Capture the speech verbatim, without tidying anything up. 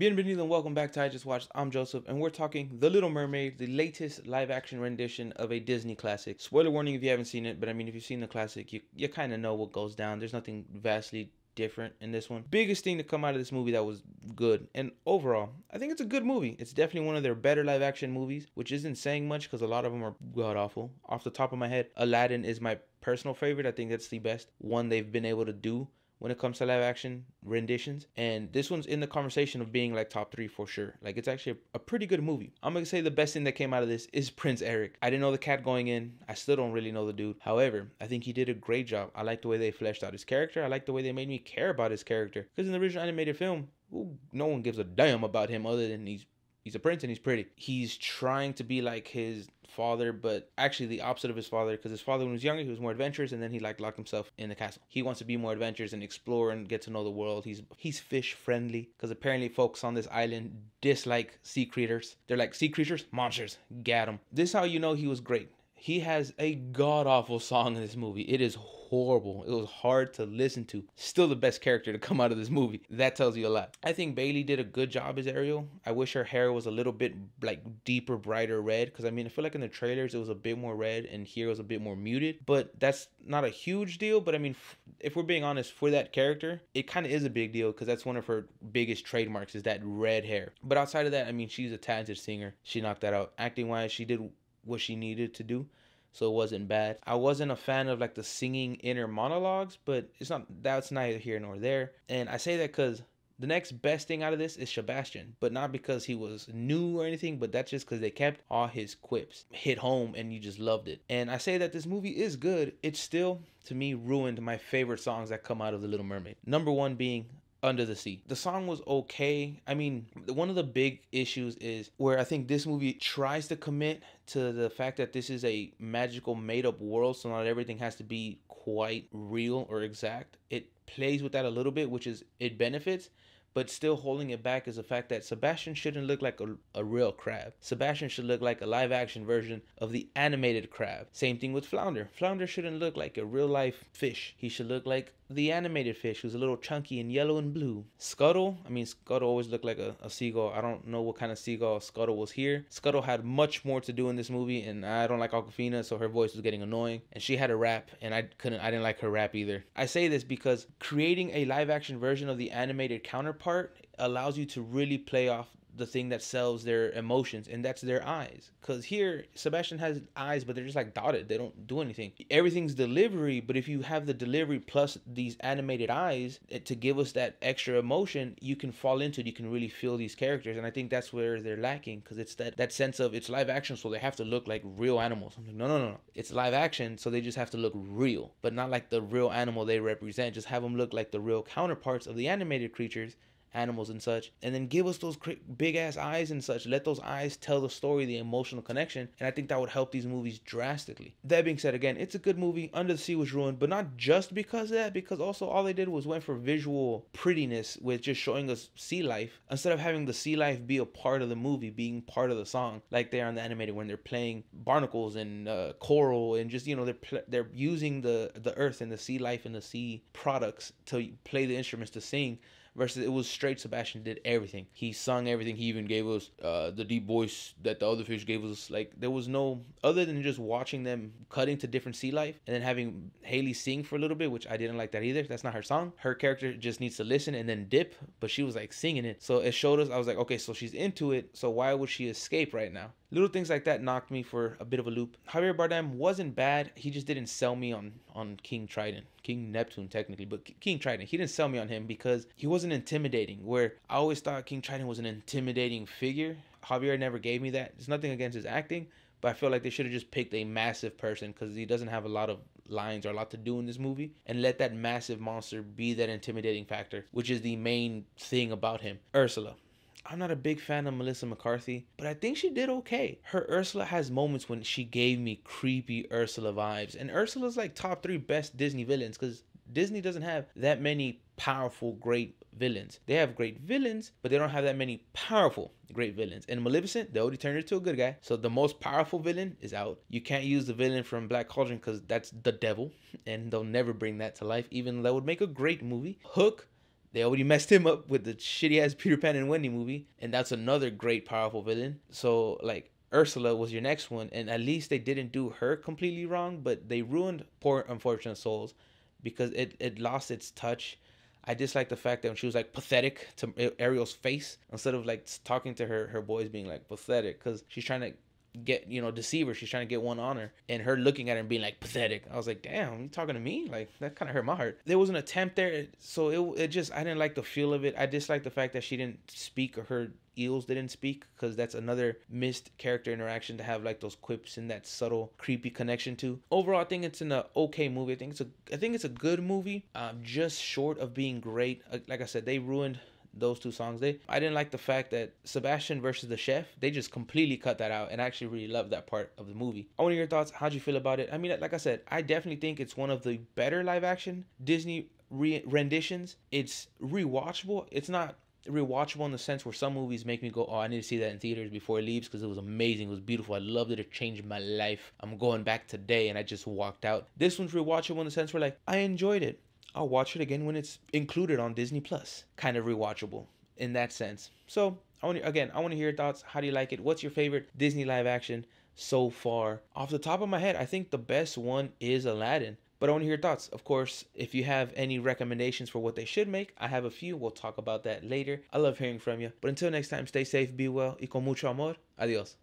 Bienvenido and welcome back to I Just Watched. I'm Joseph, and we're talking The Little Mermaid, the latest live-action rendition of a Disney classic. Spoiler warning if you haven't seen it, but I mean, if you've seen the classic, you, you kind of know what goes down. There's nothing vastly different in this one. Biggest thing to come out of this movie that was good, and overall, I think it's a good movie. It's definitely one of their better live-action movies, which isn't saying much because a lot of them are god-awful. Off the top of my head, Aladdin is my personal favorite. I think that's the best one they've been able to do when it comes to live action renditions. And this one's in the conversation of being like top three for sure. Like, it's actually a, a pretty good movie. I'm gonna say the best thing that came out of this is Prince Eric. I didn't know the cat going in. I still don't really know the dude. However, I think he did a great job. I like the way they fleshed out his character. I like the way they made me care about his character. Because in the original animated film, ooh, no one gives a damn about him other than he's He's a prince and he's pretty. He's trying to be like his father, but actually the opposite of his father, because his father, when he was younger, he was more adventurous, and then he like locked himself in the castle. He wants to be more adventurous and explore and get to know the world. He's he's fish friendly, because apparently folks on this island dislike sea creatures. They're like, sea creatures, monsters, get them. This is how you know he was great. He has a god-awful song in this movie. It is horrible. It was hard to listen to. Still the best character to come out of this movie. That tells you a lot. I think Bailey did a good job as Ariel. I wish her hair was a little bit like deeper, brighter red. Because I mean, I feel like in the trailers, it was a bit more red and here it was a bit more muted. But that's not a huge deal. But I mean, if we're being honest, for that character, it kind of is a big deal because that's one of her biggest trademarks is that red hair. But outside of that, I mean, she's a talented singer. She knocked that out. Acting-wise, she did what she needed to do, so it wasn't bad. I wasn't a fan of like the singing inner monologues, but it's not that's neither here nor there. And I say that because the next best thing out of this is Sebastian, but not because he was new or anything, but that's just because they kept all his quips hit home and you just loved it. And I say that this movie is good. It still, to me, ruined my favorite songs that come out of The Little Mermaid. Number one being Under the Sea. The song was okay. I mean, one of the big issues is where I think this movie tries to commit to the fact that this is a magical made-up world, so not everything has to be quite real or exact. It plays with that a little bit, which is it benefits, but still holding it back is the fact that Sebastian shouldn't look like a, a real crab. Sebastian should look like a live-action version of the animated crab. Same thing with Flounder. Flounder shouldn't look like a real-life fish. He should look like the animated fish, who's a little chunky and yellow and blue. Scuttle, I mean, Scuttle always looked like a, a seagull. I don't know what kind of seagull Scuttle was here. Scuttle had much more to do in this movie, and I don't like Awkwafina, so her voice was getting annoying. And she had a rap, and I couldn't, I didn't like her rap either. I say this because creating a live-action version of the animated counterpart allows you to really play off the thing that sells their emotions, and that's their eyes. Because here Sebastian has eyes, but they're just like dotted. They don't do anything. Everything's delivery, but if you have the delivery plus these animated eyes to give us that extra emotion, you can fall into it. You can really feel these characters, and I think that's where they're lacking, because it's that that sense of it's live action, so they have to look like real animals. I'm like, no, no, no, no. It's live action, so they just have to look real, but not like the real animal they represent. Just have them look like the real counterparts of the animated creatures, animals and such, and then give us those big ass eyes and such. Let those eyes tell the story, the emotional connection, and I think that would help these movies drastically. That being said, again, it's a good movie. Under the Sea was ruined, but not just because of that, because also all they did was went for visual prettiness with just showing us sea life, instead of having the sea life be a part of the movie, being part of the song, like they are in the animated when they're playing barnacles and uh, coral, and just, you know, they're they're using the the earth and the sea life and the sea products to play the instruments to sing. Versus it was straight Sebastian did everything. He sung everything. He even gave us uh, the deep voice that the other fish gave us. Like, there was no, other than just watching them cutting to different sea life and then having Haley sing for a little bit, which I didn't like that either. That's not her song. Her character just needs to listen and then dip, but she was like singing it. So it showed us, I was like, okay, so she's into it. So why would she escape right now? Little things like that knocked me for a bit of a loop. Javier Bardem wasn't bad. He just didn't sell me on, on King Triton. King Neptune, technically, but King Triton. He didn't sell me on him because he wasn't intimidating, where I always thought King Triton was an intimidating figure. Javier never gave me that. It's nothing against his acting, but I feel like they should have just picked a massive person because he doesn't have a lot of lines or a lot to do in this movie, and let that massive monster be that intimidating factor, which is the main thing about him. Ursula. I'm not a big fan of Melissa McCarthy, but I think she did okay. Her Ursula has moments when she gave me creepy Ursula vibes. And Ursula's like top three best Disney villains, because Disney doesn't have that many powerful, great villains. They have great villains, but they don't have that many powerful, great villains. And Maleficent, they already turned her into a good guy. So the most powerful villain is out. You can't use the villain from Black Cauldron because that's the devil, and they'll never bring that to life, even though that would make a great movie. Hook. They already messed him up with the shitty-ass Peter Pan and Wendy movie, and that's another great, powerful villain. So, like, Ursula was your next one, and at least they didn't do her completely wrong, but they ruined Poor Unfortunate Souls because it, it lost its touch. I dislike the fact that when she was, like, pathetic to Ariel's face, instead of, like, talking to her, her boys being, like, pathetic, because she's trying to get, you know, deceive her. She's trying to get one on her, and her looking at her and being, like, pathetic. I was like, damn, you talking to me? Like, that kind of hurt my heart. There was an attempt there, so it, it just, I didn't like the feel of it. I dislike the fact that she didn't speak, or her eels didn't speak, because that's another missed character interaction to have, like, those quips and that subtle creepy connection to. Overall, I think it's an okay movie. I think it's a, I think it's a good movie, um, just short of being great. Like I said, they ruined those two songs. They I didn't like the fact that Sebastian versus the chef, they just completely cut that out, and I actually really loved that part of the movie. I want to hear your thoughts. How'd you feel about it? I mean, like I said, I definitely think it's one of the better live action Disney re renditions. It's rewatchable. It's not rewatchable in the sense where some movies make me go, oh, I need to see that in theaters before it leaves, because it was amazing, it was beautiful, I loved it, it changed my life, I'm going back today, and I just walked out. This one's rewatchable in the sense where, like, I enjoyed it, I'll watch it again when it's included on Disney Plus. Kind of rewatchable in that sense. So, I want to, again, I want to hear your thoughts. How do you like it? What's your favorite Disney live action so far? Off the top of my head, I think the best one is Aladdin. But I want to hear your thoughts. Of course, if you have any recommendations for what they should make, I have a few. We'll talk about that later. I love hearing from you. But until next time, stay safe, be well, y con mucho amor. Adios.